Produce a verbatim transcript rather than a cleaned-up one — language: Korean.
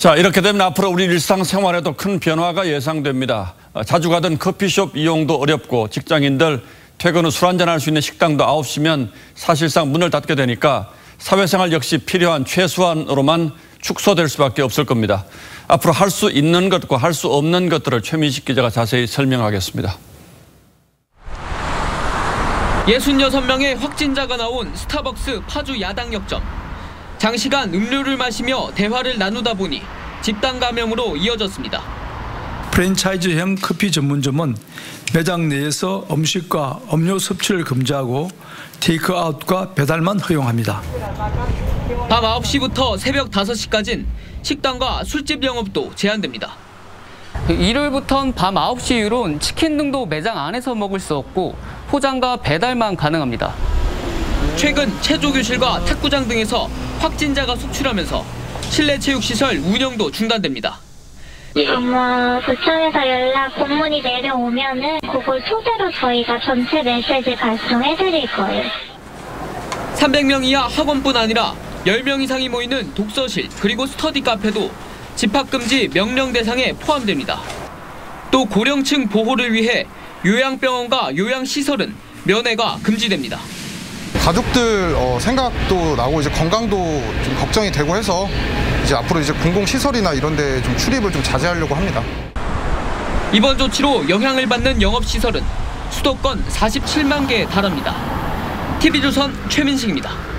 자, 이렇게 되면 앞으로 우리 일상생활에도 큰 변화가 예상됩니다. 자주 가던 커피숍 이용도 어렵고 직장인들 퇴근 후 술 한잔할 수 있는 식당도 아홉 시면 사실상 문을 닫게 되니까 사회생활 역시 필요한 최소한으로만 축소될 수밖에 없을 겁니다. 앞으로 할 수 있는 것과 할 수 없는 것들을 최민식 기자가 자세히 설명하겠습니다. 예순여섯 명의 확진자가 나온 스타벅스 파주 야당 역점. 장시간 음료를 마시며 대화를 나누다 보니 집단 감염으로 이어졌습니다. 프랜차이즈형 커피 전문점은 매장 내에서 음식과 음료 섭취를 금지하고 테이크아웃과 배달만 허용합니다. 밤 아홉 시부터 새벽 다섯 시까지는 식당과 술집 영업도 제한됩니다. 일요일부터는 밤 아홉 시 이후로는 치킨 등도 매장 안에서 먹을 수 없고 포장과 배달만 가능합니다. 최근 체조교실과 탁구장 등에서 확진자가 속출하면서 실내 체육시설 운영도 중단됩니다. 아마 부처에서 연락 공문이 내려오면은 그걸 소재로 저희가 전체 메시지 발송해드릴 거예요. 삼백 명 이하 학원뿐 아니라 열 명 이상이 모이는 독서실 그리고 스터디 카페도 집합금지 명령 대상에 포함됩니다. 또 고령층 보호를 위해 요양병원과 요양시설은 면회가 금지됩니다. 가족들 생각도 나고 이제 건강도 좀 걱정이 되고 해서 이제 앞으로 이제 공공시설이나 이런 데 좀 출입을 좀 자제하려고 합니다. 이번 조치로 영향을 받는 영업시설은 수도권 사십칠만 개에 달합니다. 티비조선 최민식입니다.